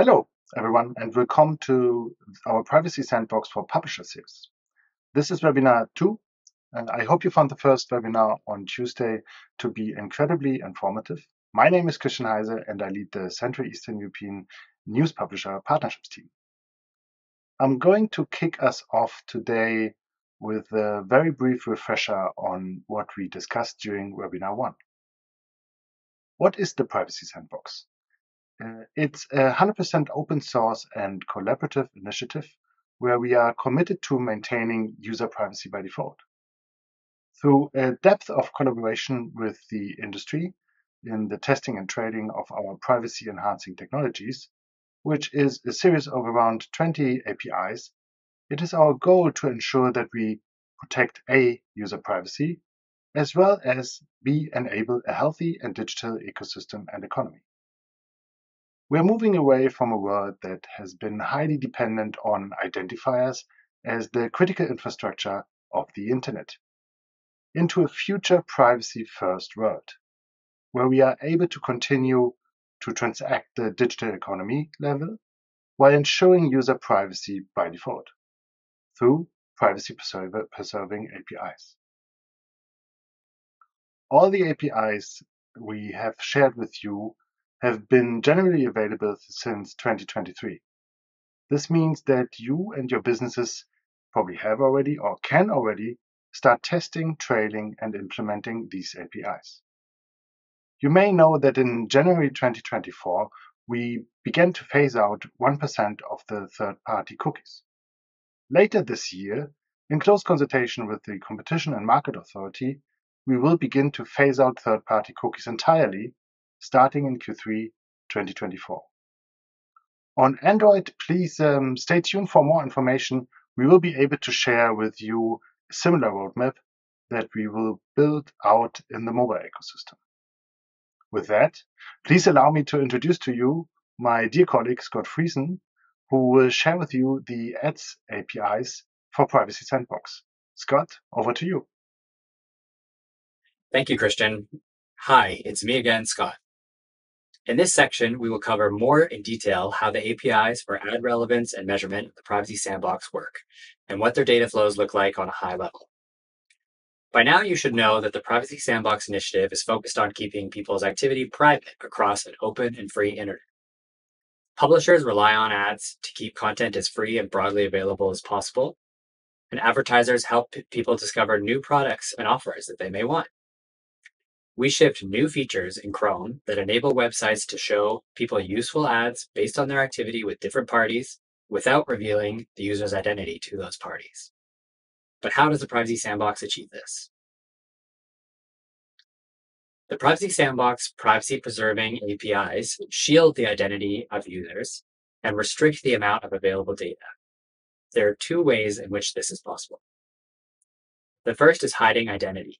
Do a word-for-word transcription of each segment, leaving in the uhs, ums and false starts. Hello, everyone, and welcome to our Privacy Sandbox for Publishers series. This is webinar two, and I hope you found the first webinar on Tuesday to be incredibly informative. My name is Christian Heise, and I lead the Central Eastern European News Publisher Partnerships team. I'm going to kick us off today with a very brief refresher on what we discussed during webinar one. What is the Privacy Sandbox? Uh, it's a one hundred percent open source and collaborative initiative where we are committed to maintaining user privacy by default. Through a depth of collaboration with the industry in the testing and trading of our privacy enhancing technologies, which is a series of around twenty A P Is, it is our goal to ensure that we protect A, user privacy, as well as B, enable a healthy and digital ecosystem and economy. We're moving away from a world that has been highly dependent on identifiers as the critical infrastructure of the internet into a future privacy-first world, where we are able to continue to transact the digital economy level while ensuring user privacy by default through privacy-preserving A P Is. All the A P Is we have shared with you have been generally available since twenty twenty-three. This means that you and your businesses probably have already or can already start testing, trailing, and implementing these A P Is. You may know that in January twenty twenty-four, we began to phase out one percent of the third-party cookies. Later this year, in close consultation with the Competition and Market Authority, we will begin to phase out third-party cookies entirely, starting in Q three twenty twenty-four. On Android, please um, stay tuned for more information. We will be able to share with you a similar roadmap that we will build out in the mobile ecosystem. With that, please allow me to introduce to you my dear colleague Scott Friesen, who will share with you the Ads A P Is for Privacy Sandbox. Scott, over to you. Thank you, Christian. Hi, it's me again, Scott. In this section, we will cover more in detail how the A P Is for ad relevance and measurement of the Privacy Sandbox work, and what their data flows look like on a high level. By now, you should know that the Privacy Sandbox initiative is focused on keeping people's activity private across an open and free internet. Publishers rely on ads to keep content as free and broadly available as possible, and advertisers help people discover new products and offers that they may want. We shipped new features in Chrome that enable websites to show people useful ads based on their activity with different parties without revealing the user's identity to those parties. But how does the Privacy Sandbox achieve this? The Privacy Sandbox privacy-preserving A P Is shield the identity of users and restrict the amount of available data. There are two ways in which this is possible. The first is hiding identity.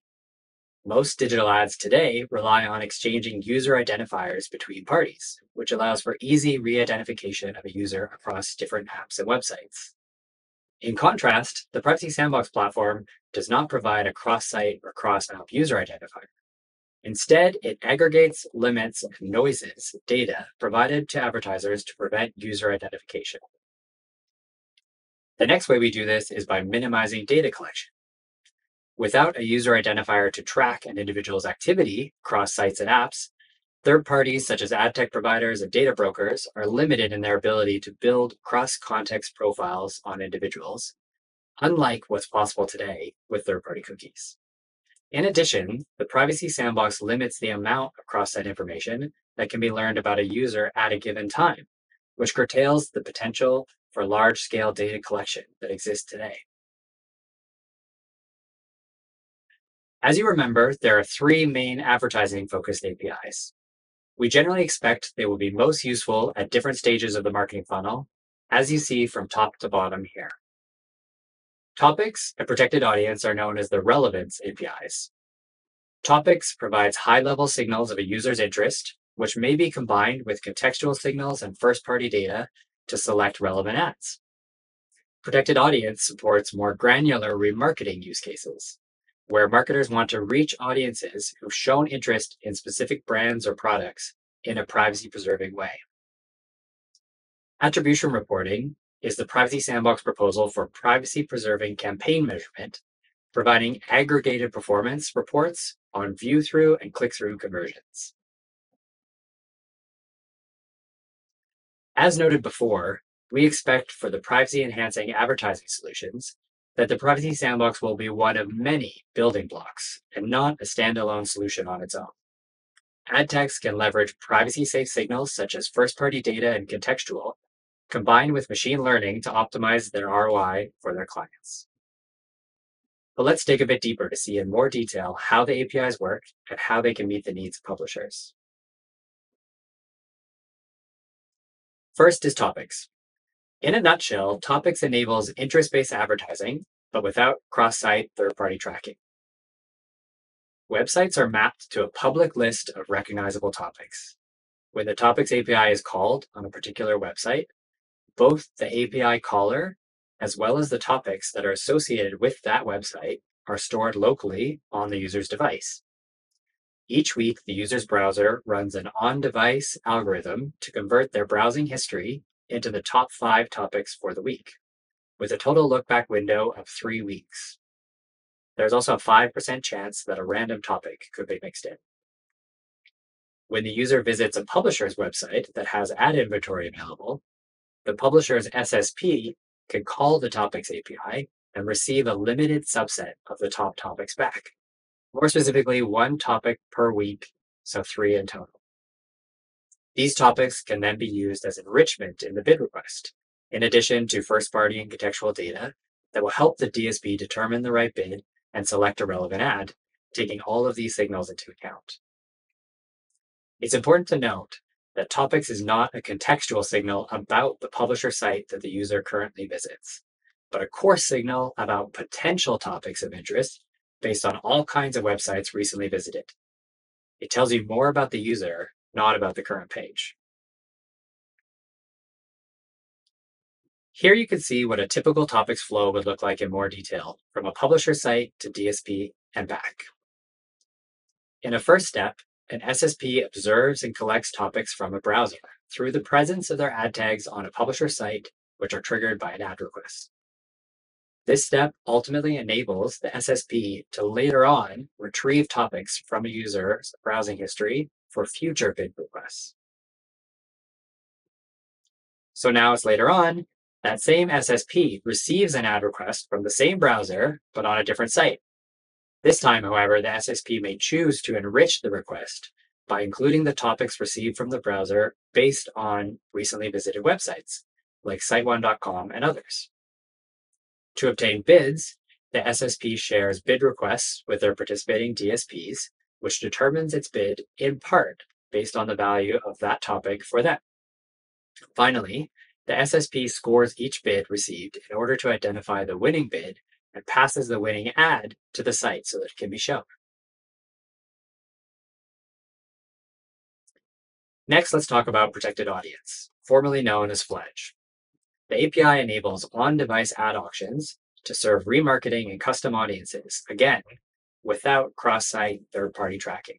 Most digital ads today rely on exchanging user identifiers between parties, which allows for easy re-identification of a user across different apps and websites. In contrast, the Privacy Sandbox platform does not provide a cross-site or cross-app user identifier. Instead, it aggregates, limits, and noises data provided to advertisers to prevent user identification. The next way we do this is by minimizing data collection. Without a user identifier to track an individual's activity across sites and apps, third parties such as ad tech providers and data brokers are limited in their ability to build cross-context profiles on individuals, unlike what's possible today with third-party cookies. In addition, the Privacy Sandbox limits the amount of cross-site information that can be learned about a user at a given time, which curtails the potential for large-scale data collection that exists today. As you remember, there are three main advertising-focused A P Is. We generally expect they will be most useful at different stages of the marketing funnel, as you see from top to bottom here. Topics and Protected Audience are known as the Relevance A P Is. Topics provides high-level signals of a user's interest, which may be combined with contextual signals and first-party data to select relevant ads. Protected Audience supports more granular remarketing use cases, where marketers want to reach audiences who've shown interest in specific brands or products in a privacy-preserving way. Attribution reporting is the Privacy Sandbox proposal for privacy-preserving campaign measurement, providing aggregated performance reports on view-through and click-through conversions. As noted before, we expect for the privacy-enhancing advertising solutions that the Privacy Sandbox will be one of many building blocks and not a standalone solution on its own. Ad techs can leverage privacy-safe signals such as first-party data and contextual, combined with machine learning to optimize their R O I for their clients. But let's dig a bit deeper to see in more detail how the A P Is work and how they can meet the needs of publishers. First is Topics. In a nutshell, Topics enables interest-based advertising, but without cross-site third-party tracking. Websites are mapped to a public list of recognizable topics. When the Topics A P I is called on a particular website, both the A P I caller as well as the topics that are associated with that website are stored locally on the user's device. Each week, the user's browser runs an on-device algorithm to convert their browsing history into the top five topics for the week, with a total look-back window of three weeks. There's also a five percent chance that a random topic could be mixed in. When the user visits a publisher's website that has ad inventory available, the publisher's S S P can call the Topics A P I and receive a limited subset of the top topics back. More specifically, one topic per week, so three in total. These topics can then be used as enrichment in the bid request, in addition to first-party and contextual data that will help the D S P determine the right bid and select a relevant ad, taking all of these signals into account. It's important to note that Topics is not a contextual signal about the publisher site that the user currently visits, but a coarse signal about potential topics of interest based on all kinds of websites recently visited. It tells you more about the user, not about the current page. Here you can see what a typical topics flow would look like in more detail, from a publisher site to D S P and back. In a first step, an S S P observes and collects topics from a browser through the presence of their ad tags on a publisher site, which are triggered by an ad request. This step ultimately enables the S S P to later on retrieve topics from a user's browsing history for future bid requests. So now it's later on, that same S S P receives an ad request from the same browser, but on a different site. This time, however, the S S P may choose to enrich the request by including the topics received from the browser based on recently visited websites, like site one dot com and others. To obtain bids, the S S P shares bid requests with their participating D S Ps, which determines its bid in part based on the value of that topic for them. Finally, the S S P scores each bid received in order to identify the winning bid and passes the winning ad to the site so that it can be shown. Next, let's talk about Protected Audience, formerly known as Fledge. The A P I enables on-device ad auctions to serve remarketing and custom audiences, again, without cross-site third-party tracking.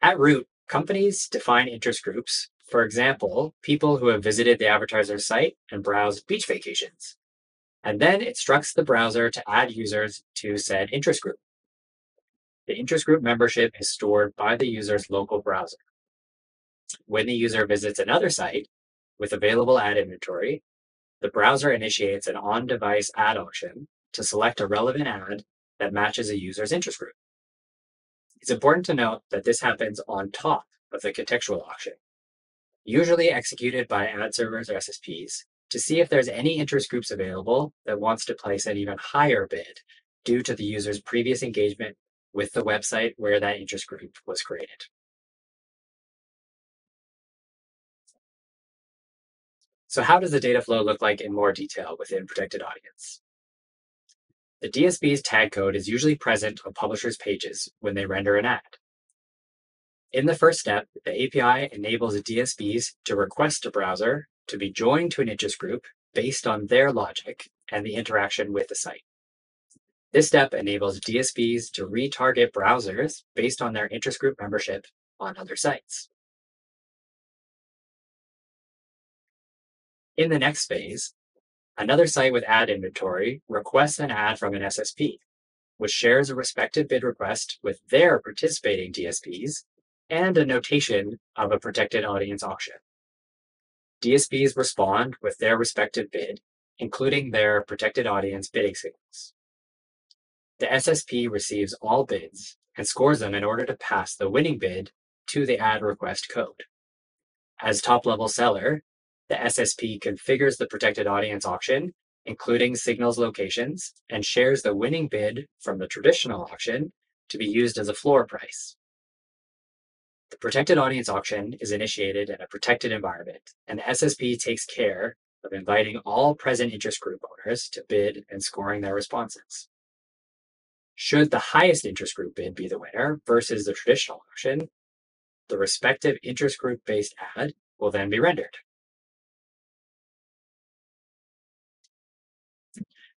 At root, companies define interest groups, for example, people who have visited the advertiser's site and browsed beach vacations, and then instructs the browser to add users to said interest group. The interest group membership is stored by the user's local browser. When the user visits another site with available ad inventory, the browser initiates an on-device ad auction to select a relevant ad that matches a user's interest group. It's important to note that this happens on top of the contextual auction, usually executed by ad servers or S S Ps, to see if there's any interest groups available that wants to place an even higher bid due to the user's previous engagement with the website where that interest group was created. So how does the data flow look like in more detail within Protected Audience? The D S P's tag code is usually present on publishers' pages when they render an ad. In the first step, the A P I enables D S Ps to request a browser to be joined to an interest group based on their logic and the interaction with the site. This step enables D S Ps to retarget browsers based on their interest group membership on other sites. In the next phase, another site with ad inventory requests an ad from an S S P, which shares a respective bid request with their participating D S Ps and a notation of a protected audience auction. D S Ps respond with their respective bid, including their protected audience bidding signals. The S S P receives all bids and scores them in order to pass the winning bid to the ad request code. As top-level seller, the S S P configures the protected audience auction, including signals locations, and shares the winning bid from the traditional auction to be used as a floor price. The protected audience auction is initiated in a protected environment, and the S S P takes care of inviting all present interest group owners to bid and scoring their responses. Should the highest interest group bid be the winner versus the traditional auction, the respective interest group-based ad will then be rendered.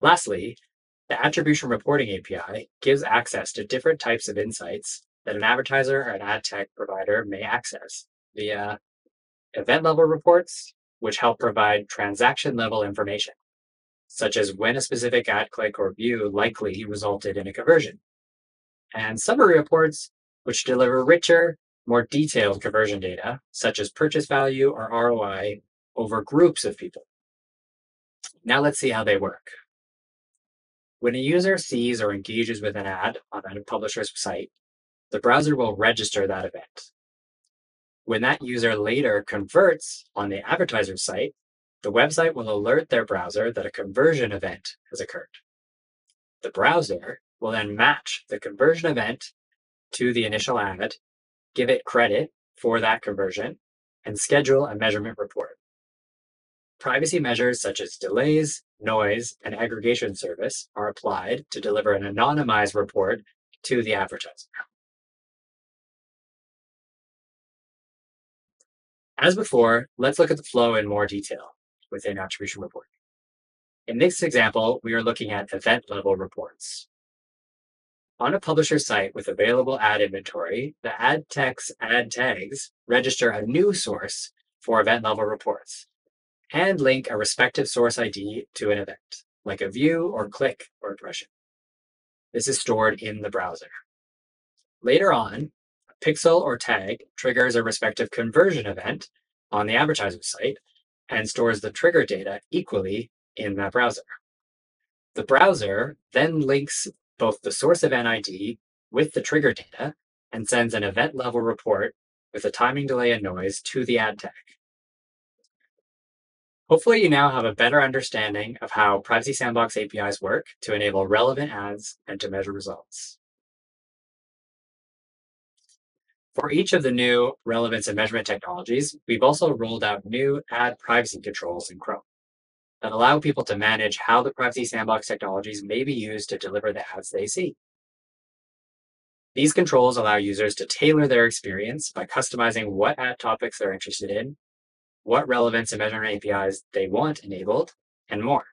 Lastly, the Attribution Reporting A P I gives access to different types of insights that an advertiser or an ad tech provider may access via event-level reports, which help provide transaction-level information, such as when a specific ad click or view likely resulted in a conversion, and summary reports, which deliver richer, more detailed conversion data, such as purchase value or R O I over groups of people. Now let's see how they work. When a user sees or engages with an ad on a publisher's site, the browser will register that event. When that user later converts on the advertiser's site, the website will alert their browser that a conversion event has occurred. The browser will then match the conversion event to the initial ad, give it credit for that conversion, and schedule a measurement report. Privacy measures such as delays, noise, and aggregation service are applied to deliver an anonymized report to the advertiser. As before, let's look at the flow in more detail within attribution reporting. In this example, we are looking at event-level reports. On a publisher site with available ad inventory, the ad tech's ad tags register a new source for event-level reports and link a respective source I D to an event, like a view or click or impression. This is stored in the browser. Later on, pixel or tag triggers a respective conversion event on the advertiser's site and stores the trigger data equally in that browser. The browser then links both the source event I D with the trigger data and sends an event level report with a timing delay and noise to the ad tag. Hopefully you now have a better understanding of how Privacy Sandbox A P Is work to enable relevant ads and to measure results. For each of the new relevance and measurement technologies, we've also rolled out new ad privacy controls in Chrome that allow people to manage how the Privacy Sandbox technologies may be used to deliver the ads they see. These controls allow users to tailor their experience by customizing what ad topics they're interested in, what relevance and measurement A P Is they want enabled, and more.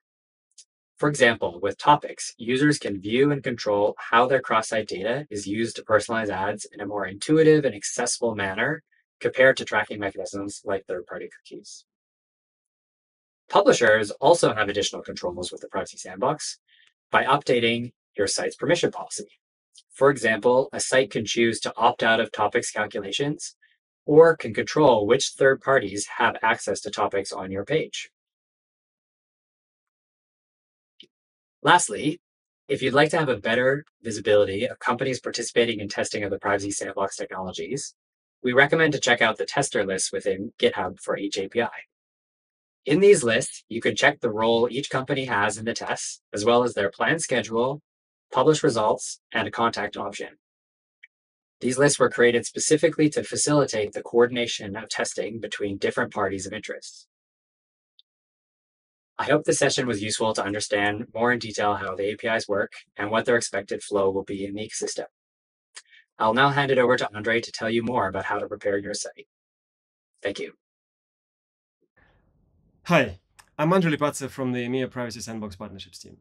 For example, with Topics, users can view and control how their cross-site data is used to personalize ads in a more intuitive and accessible manner compared to tracking mechanisms like third-party cookies. Publishers also have additional controls with the Privacy Sandbox by updating your site's permission policy. For example, a site can choose to opt out of Topics calculations or can control which third parties have access to topics on your page. Lastly, if you'd like to have a better visibility of companies participating in testing of the Privacy Sandbox technologies, we recommend to check out the tester lists within GitHub for each A P I. In these lists, you can check the role each company has in the tests, as well as their planned schedule, published results, and a contact option. These lists were created specifically to facilitate the coordination of testing between different parties of interest. I hope this session was useful to understand more in detail how the A P Is work and what their expected flow will be in the ecosystem. I'll now hand it over to Andrei to tell you more about how to prepare your site. Thank you. Hi, I'm Andrei Lepatsev from the EMEA Privacy Sandbox Partnerships team.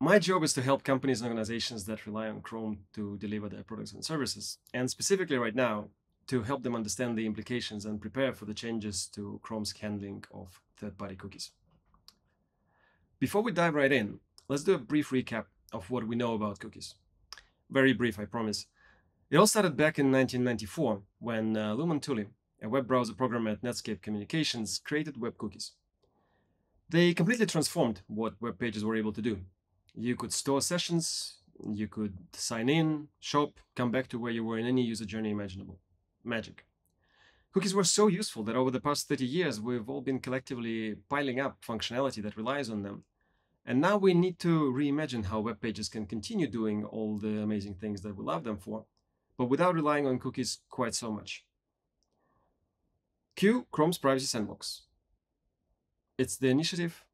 My job is to help companies and organizations that rely on Chrome to deliver their products and services, and specifically right now, to help them understand the implications and prepare for the changes to Chrome's handling of third-party cookies. Before we dive right in, let's do a brief recap of what we know about cookies. Very brief, I promise. It all started back in nineteen ninety-four when uh, Lou Montulli, a web browser programmer at Netscape Communications, created web cookies. They completely transformed what web pages were able to do. You could store sessions, you could sign in, shop, come back to where you were in any user journey imaginable. Magic. Cookies were so useful that over the past thirty years, we've all been collectively piling up functionality that relies on them. And now we need to reimagine how web pages can continue doing all the amazing things that we love them for, but without relying on cookies quite so much. Cue Chrome's Privacy Sandbox. It's the initiative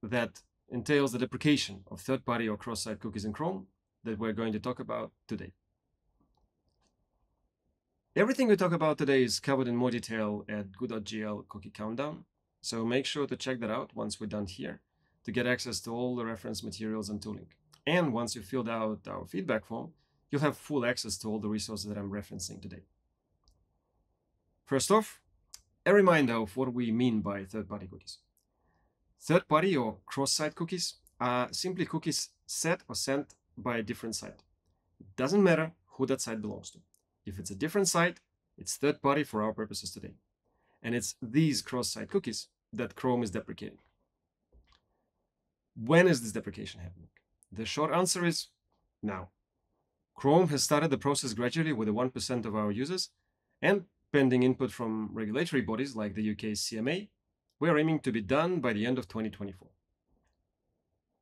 that entails the deprecation of third-party or cross-site cookies in Chrome that we're going to talk about today. Everything we talk about today is covered in more detail at goo dot g l Cookie Countdown, so make sure to check that out once we're done here to get access to all the reference materials and tooling. And once you've filled out our feedback form, you'll have full access to all the resources that I'm referencing today. First off, a reminder of what we mean by third-party cookies. Third-party or cross-site cookies are simply cookies set or sent by a different site. It doesn't matter who that site belongs to. If it's a different site, it's third-party for our purposes today. And it's these cross-site cookies that Chrome is deprecating. When is this deprecation happening? The short answer is now. Chrome has started the process gradually with the one percent of our users, and pending input from regulatory bodies like the U K's C M A, we're aiming to be done by the end of twenty twenty-four.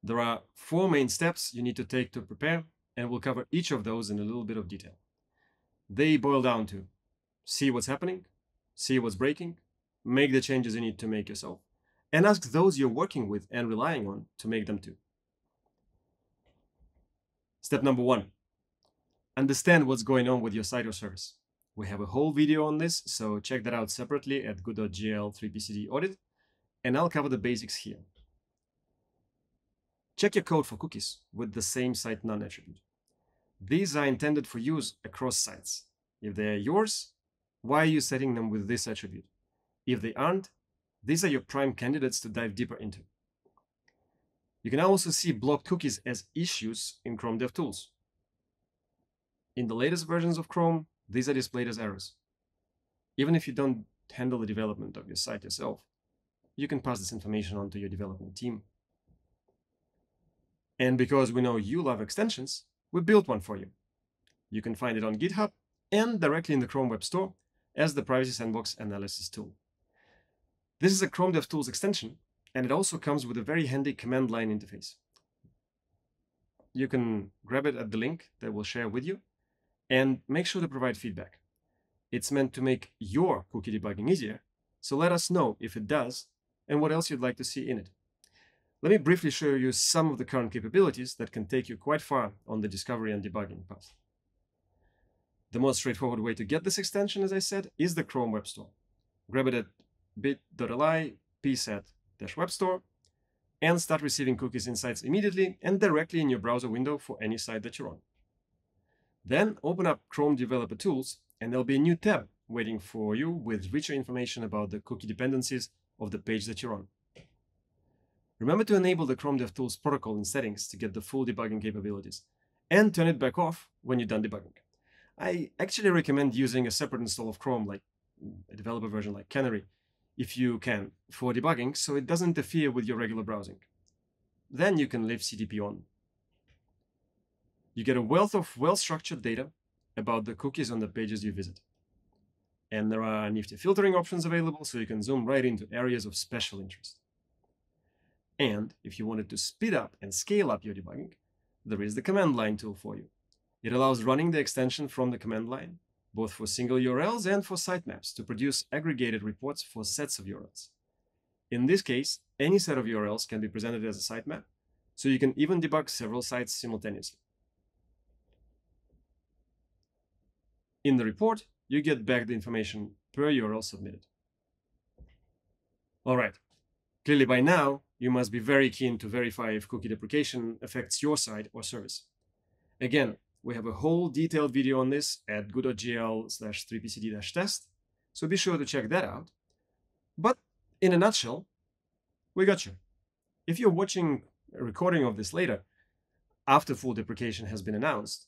There are four main steps you need to take to prepare, and we'll cover each of those in a little bit of detail. They boil down to see what's happening, see what's breaking, make the changes you need to make yourself, and ask those you're working with and relying on to make them too. Step number one, understand what's going on with your site or service. We have a whole video on this, so check that out separately at goo dot g l three p c d audit, and I'll cover the basics here. Check your code for cookies with the same site none attribute. These are intended for use across sites. If they are yours, why are you setting them with this attribute? If they aren't, these are your prime candidates to dive deeper into. You can also see blocked cookies as issues in Chrome DevTools. In the latest versions of Chrome, these are displayed as errors. Even if you don't handle the development of your site yourself, you can pass this information on to your development team. And because we know you love extensions, we built one for you. You can find it on GitHub and directly in the Chrome Web Store as the Privacy Sandbox Analysis Tool. This is a Chrome DevTools extension, and it also comes with a very handy command line interface. You can grab it at the link that we'll share with you, and make sure to provide feedback. It's meant to make your cookie debugging easier, so let us know if it does and what else you'd like to see in it. Let me briefly show you some of the current capabilities that can take you quite far on the discovery and debugging path. The most straightforward way to get this extension, as I said, is the Chrome Web Store. Grab it at bit dot l y p set dash web store and start receiving cookies insights immediately and directly in your browser window for any site that you're on. Then open up Chrome Developer Tools and there'll be a new tab waiting for you with richer information about the cookie dependencies of the page that you're on. Remember to enable the Chrome DevTools protocol in settings to get the full debugging capabilities, and turn it back off when you're done debugging. I actually recommend using a separate install of Chrome, like a developer version like Canary, if you can, for debugging, so it doesn't interfere with your regular browsing. Then you can leave C D P on. You get a wealth of well-structured data about the cookies on the pages you visit. And there are nifty filtering options available, so you can zoom right into areas of special interest. And if you wanted to speed up and scale up your debugging, there is the command line tool for you. It allows running the extension from the command line, both for single U R Ls and for sitemaps to produce aggregated reports for sets of U R Ls. In this case, any set of U R Ls can be presented as a sitemap, so you can even debug several sites simultaneously. In the report, you get back the information per U R L submitted. All right, clearly by now, you must be very keen to verify if cookie deprecation affects your site or service. Again, we have a whole detailed video on this at goo dot g l slash three p c d dash test, so be sure to check that out. But in a nutshell, we got you. If you're watching recording of this later, after full deprecation has been announced,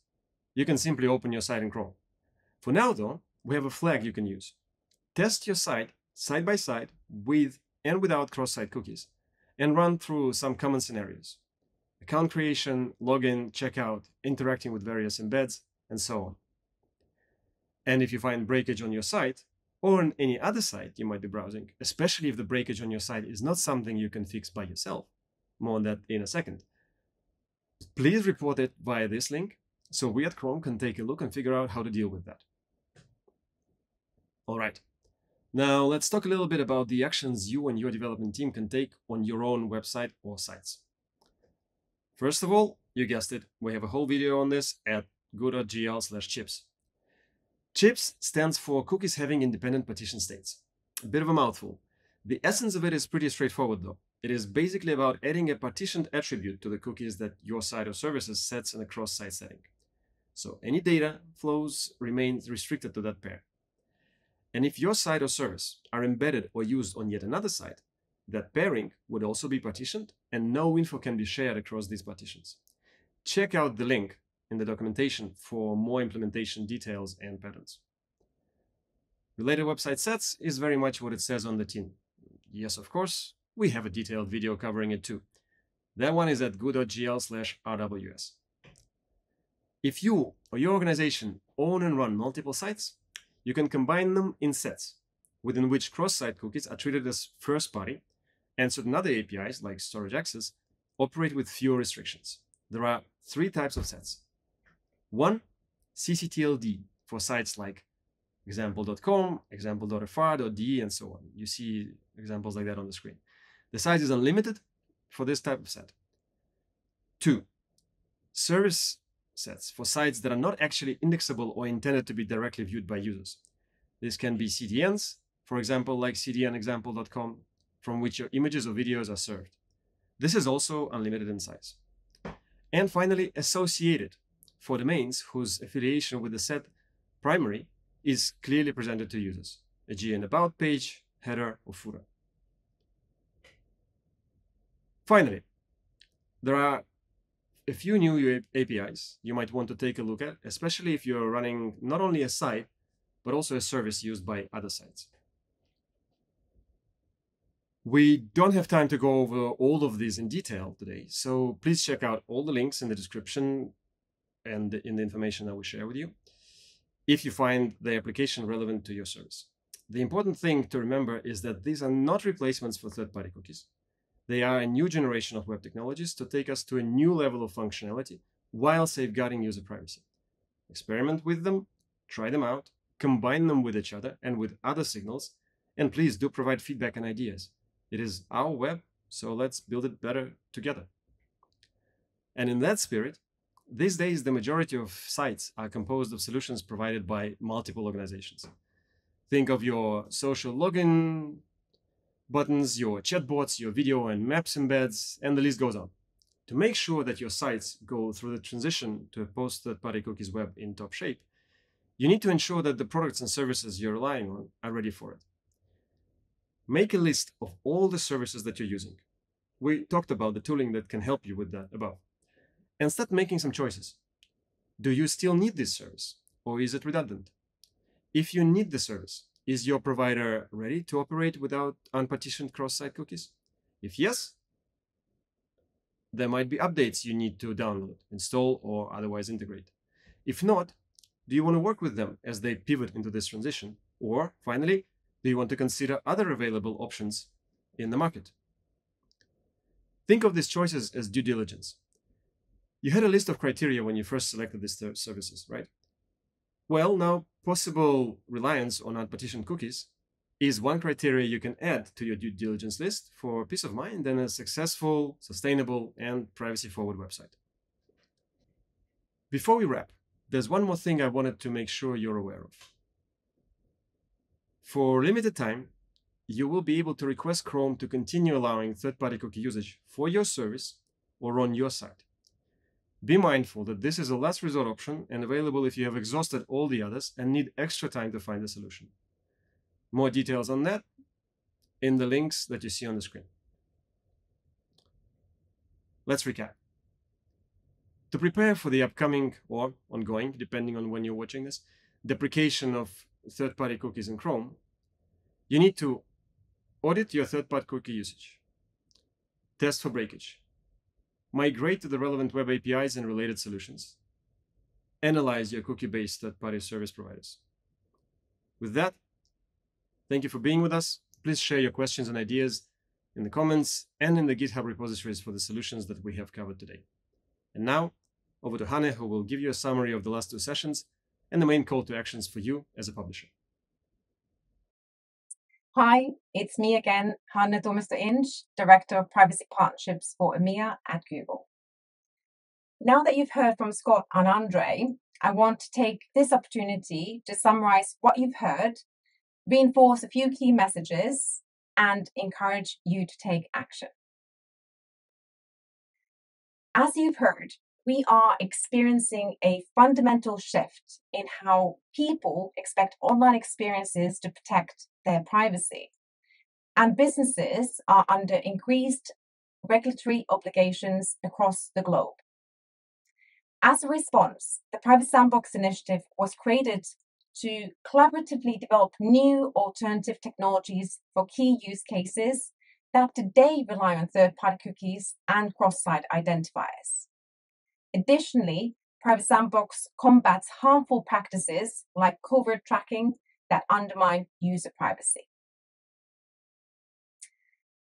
you can simply open your site in Chrome. For now, though, we have a flag you can use. Test your site side by side with and without cross-site cookies, and run through some common scenarios: account creation, login, checkout, interacting with various embeds, and so on. And if you find breakage on your site, or on any other site you might be browsing, especially if the breakage on your site is not something you can fix by yourself, more on that in a second, please report it via this link so we at Chrome can take a look and figure out how to deal with that. All right, now let's talk a little bit about the actions you and your development team can take on your own website or sites. First of all, you guessed it, we have a whole video on this at goo dot g l slash chips. CHIPS stands for Cookies Having Independent Partition States. A bit of a mouthful. The essence of it is pretty straightforward, though. It is basically about adding a partitioned attribute to the cookies that your site or services sets in a cross-site setting. So any data flows remain restricted to that pair. And if your site or service are embedded or used on yet another site, that pairing would also be partitioned and no info can be shared across these partitions. Check out the link in the documentation for more implementation details and patterns. Related Website Sets is very much what it says on the tin. Yes, of course, we have a detailed video covering it too. That one is at goo dot g l slash r w s. If you or your organization own and run multiple sites, you can combine them in sets, within which cross-site cookies are treated as first-party, and certain other A P Is, like storage access, operate with fewer restrictions. There are three types of sets. One, C C T L D for sites like example dot com, example dot f r, dot d e, and so on. You see examples like that on the screen. The size is unlimited for this type of set. Two, service sets for sites that are not actually indexable or intended to be directly viewed by users. This can be C D Ns, for example, like c d n example dot com, from which your images or videos are served. This is also unlimited in size. And finally, associated for domains whose affiliation with the set primary is clearly presented to users, for example an about page, header, or footer. Finally, there are a few new A P Is you might want to take a look at, especially if you're running not only a site, but also a service used by other sites. We don't have time to go over all of these in detail today, so please check out all the links in the description and in the information that we share with you, if you find the application relevant to your service. The important thing to remember is that these are not replacements for third-party cookies. They are a new generation of web technologies to take us to a new level of functionality while safeguarding user privacy. Experiment with them, try them out, combine them with each other and with other signals, and please do provide feedback and ideas. It is our web, so let's build it better together. And in that spirit, these days, the majority of sites are composed of solutions provided by multiple organizations. Think of your social login buttons, your chatbots, your video and maps embeds, and the list goes on. To make sure that your sites go through the transition to a post-third-party cookies web in top shape, you need to ensure that the products and services you're relying on are ready for it. Make a list of all the services that you're using. We talked about the tooling that can help you with that above. And start making some choices. Do you still need this service, or is it redundant? If you need the service, is your provider ready to operate without unpartitioned cross-site cookies? If yes, there might be updates you need to download, install, or otherwise integrate. If not, do you want to work with them as they pivot into this transition? Or, finally, do you want to consider other available options in the market? Think of these choices as due diligence. You had a list of criteria when you first selected these services, right? Well, now possible reliance on unpartitioned cookies is one criteria you can add to your due diligence list for peace of mind and a successful, sustainable, and privacy-forward website. Before we wrap, there's one more thing I wanted to make sure you're aware of. For limited time, you will be able to request Chrome to continue allowing third-party cookie usage for your service or on your site. Be mindful that this is a last resort option and available if you have exhausted all the others and need extra time to find a solution. More details on that in the links that you see on the screen. Let's recap. To prepare for the upcoming, or ongoing, depending on when you're watching this, deprecation of third-party cookies in Chrome, you need to audit your third-party cookie usage, test for breakage, migrate to the relevant web A P Is and related solutions, analyze your cookie-based third-party service providers. With that, thank you for being with us. Please share your questions and ideas in the comments and in the GitHub repositories for the solutions that we have covered today. And now, over to Hanna, who will give you a summary of the last two sessions and the main call to actions for you as a publisher. Hi, it's me again, Hanna Dormister Inch, Director of Privacy Partnerships for EMEA at Google. Now that you've heard from Scott and Andrei, I want to take this opportunity to summarize what you've heard, reinforce a few key messages, and encourage you to take action. As you've heard, we are experiencing a fundamental shift in how people expect online experiences to protect their privacy. And businesses are under increased regulatory obligations across the globe. As a response, the Privacy Sandbox initiative was created to collaboratively develop new alternative technologies for key use cases that today rely on third-party cookies and cross-site identifiers. Additionally, Privacy Sandbox combats harmful practices like covert tracking that undermine user privacy.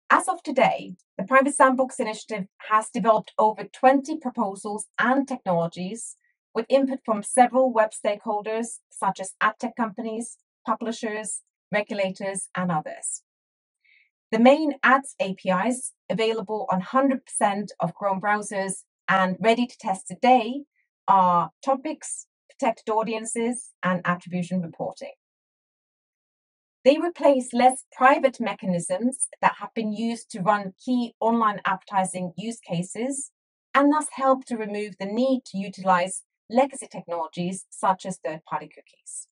As of today, the Privacy Sandbox initiative has developed over twenty proposals and technologies with input from several web stakeholders such as ad tech companies, publishers, regulators, and others. The main ads A P Is available on one hundred percent of Chrome browsers and ready to test today are Topics, Protected Audiences, and Attribution Reporting. They replace less private mechanisms that have been used to run key online advertising use cases and thus help to remove the need to utilize legacy technologies such as third-party cookies.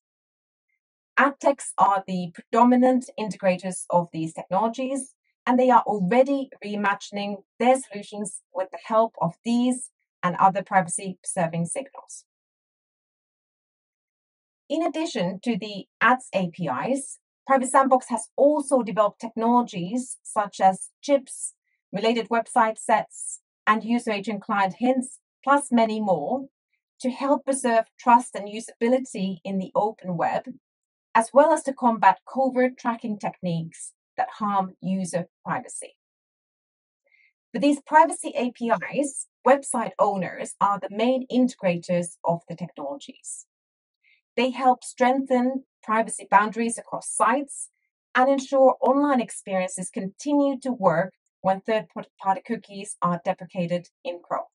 Ad techs are the predominant integrators of these technologies, and they are already reimagining their solutions with the help of these and other privacy-preserving signals. In addition to the ads A P Is, Privacy Sandbox has also developed technologies such as CHIPS, Related Website Sets, and user-agent client hints, plus many more, to help preserve trust and usability in the open web, as well as to combat covert tracking techniques that harm user privacy. For these privacy A P Is, website owners are the main integrators of the technologies. They help strengthen privacy boundaries across sites and ensure online experiences continue to work when third-party cookies are deprecated in Chrome.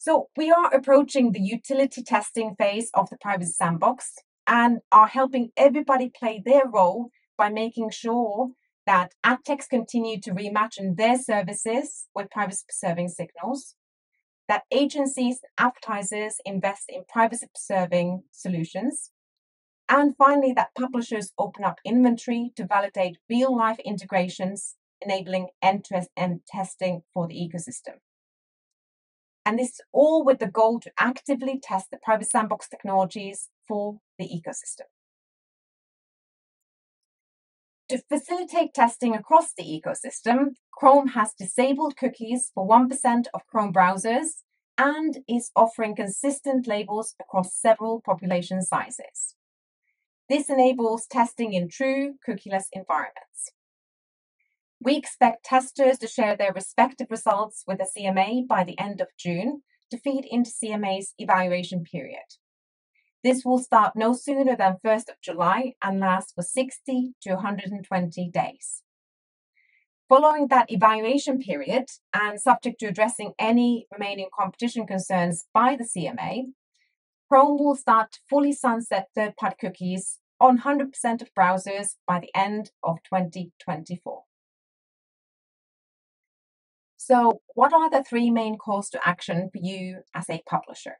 So we are approaching the utility testing phase of the Privacy Sandbox and are helping everybody play their role by making sure that ad techs continue to reimagine their services with privacy-preserving signals, that agencies and advertisers invest in privacy-preserving solutions, and finally, that publishers open up inventory to validate real-life integrations, enabling end-to-end testing for the ecosystem. And this is all with the goal to actively test the Privacy Sandbox technologies for the ecosystem. To facilitate testing across the ecosystem, Chrome has disabled cookies for one percent of Chrome browsers and is offering consistent labels across several population sizes. This enables testing in true cookieless environments. We expect testers to share their respective results with the C M A by the end of June to feed into C M A's evaluation period. This will start no sooner than first of July and last for sixty to one hundred twenty days. Following that evaluation period, and subject to addressing any remaining competition concerns by the C M A, Chrome will start to fully sunset third-party cookies on one hundred percent of browsers by the end of twenty twenty-four. So what are the three main calls to action for you as a publisher?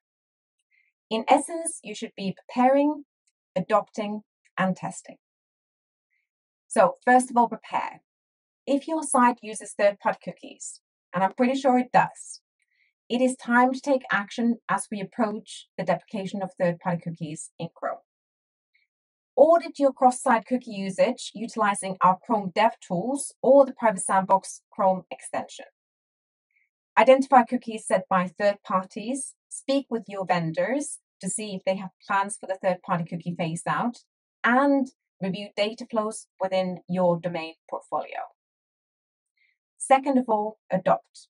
In essence, you should be preparing, adopting, and testing. So first of all, prepare. if your site uses third-party cookies, and I'm pretty sure it does, it is time to take action as we approach the deprecation of third-party cookies in Chrome. Audit your cross-site cookie usage utilizing our Chrome DevTools or the Privacy Sandbox Chrome extension. Identify cookies set by third parties. Speak with your vendors to see if they have plans for the third-party cookie phase-out, and review data flows within your domain portfolio. Second of all, adopt.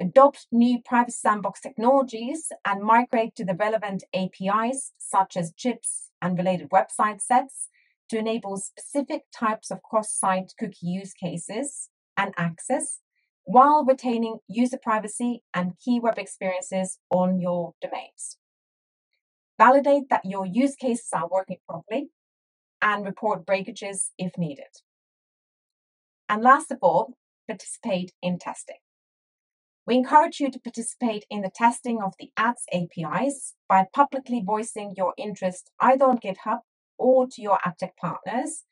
Adopt new Privacy Sandbox technologies and migrate to the relevant A P Is such as CHIPS and Related Website Sets to enable specific types of cross-site cookie use cases and access while retaining user privacy and key web experiences on your domains. Validate that your use cases are working properly and report breakages if needed. And last of all, participate in testing. We encourage you to participate in the testing of the ads A P Is by publicly voicing your interest either on GitHub or to your ad tech partners,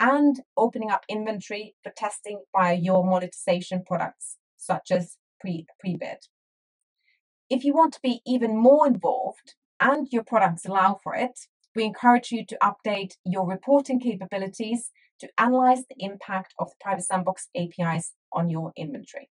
and opening up inventory for testing via your monetization products, such as pre, pre-bid. If you want to be even more involved and your products allow for it, we encourage you to update your reporting capabilities to analyze the impact of the Privacy Sandbox A P Is on your inventory.